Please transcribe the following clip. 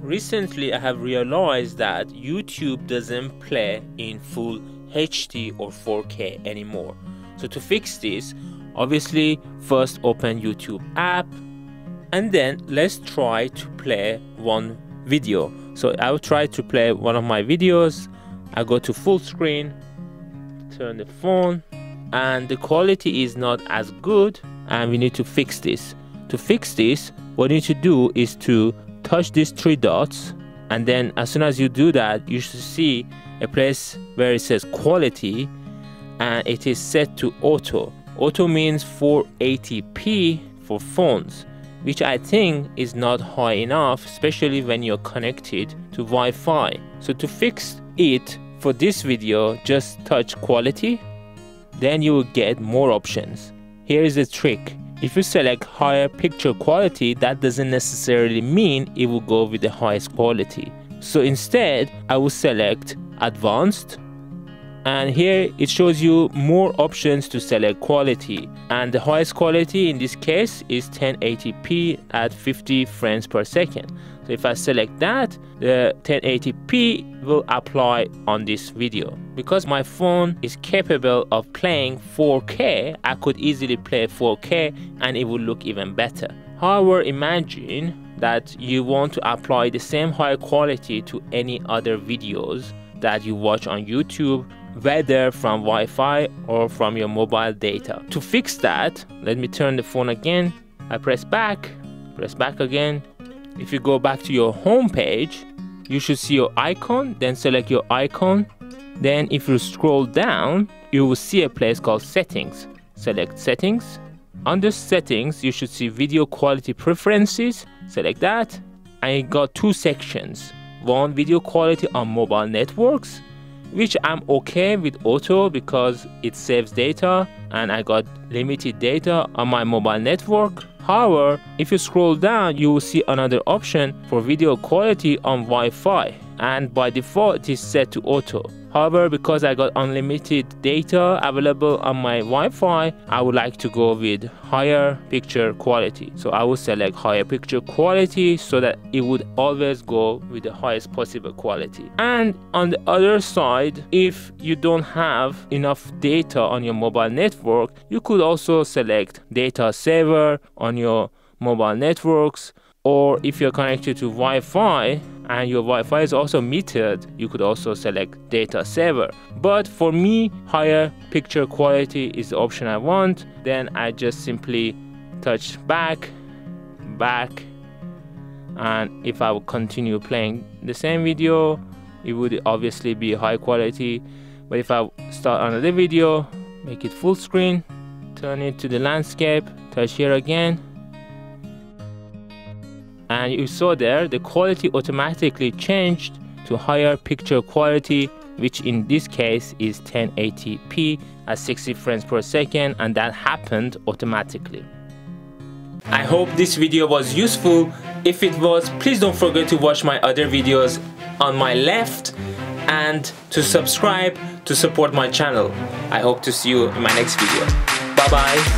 Recently, I have realized that YouTube doesn't play in full HD or 4K anymore. So to fix this, obviously first open YouTube app, and then let's try to play one video. So I'll try to play one of my videos. I go to full screen, turn the phone, and the quality is not as good, and we need to fix this. To fix this, what you need to do is to touch these three dots, and then as soon as you do that, you should see a place where it says quality, and it is set to auto. Auto means 480p for phones, which I think is not high enough, especially when you're connected to Wi-Fi. So to fix it for this video, just touch quality, then you will get more options. Here is the trick. If you select higher picture quality, that doesn't necessarily mean it will go with the highest quality. So instead, I will select advanced, and here it shows you more options to select quality, and the highest quality in this case is 1080p at 50 frames per second. So if I select that, the 1080p will apply on this video. Because my phone is capable of playing 4K, I could easily play 4K and it will look even better. However, imagine that you want to apply the same high quality to any other videos that you watch on YouTube, whether from Wi-Fi or from your mobile data. To fix that, let me turn the phone again. I press back again. If you go back to your home page, you should see your icon, then select your icon. Then if you scroll down, you will see a place called settings. Select settings. Under settings, you should see video quality preferences. Select that, and you got two sections. One, video quality on mobile networks, which I'm okay with auto because it saves data and I got limited data on my mobile network. However, if you scroll down, you will see another option for video quality on Wi-Fi, and by default it is set to auto. However, because I got unlimited data available on my Wi-Fi, I would like to go with higher picture quality. So I will select higher picture quality so that it would always go with the highest possible quality. And on the other side, if you don't have enough data on your mobile network, you could also select data saver on your mobile networks, or if you're connected to Wi-Fi and your Wi-Fi is also metered, you could also select data saver. But for me, higher picture quality is the option I want. Then I just simply touch back, and if I would continue playing the same video, it would obviously be high quality. But if I start another video, make it full screen, turn it to the landscape, touch here again, and you saw there the quality automatically changed to higher picture quality, which in this case is 1080p at 60 frames per second, and that happened automatically. I hope this video was useful. If it was, please don't forget to watch my other videos on my left and to subscribe to support my channel. I hope to see you in my next video. Bye bye.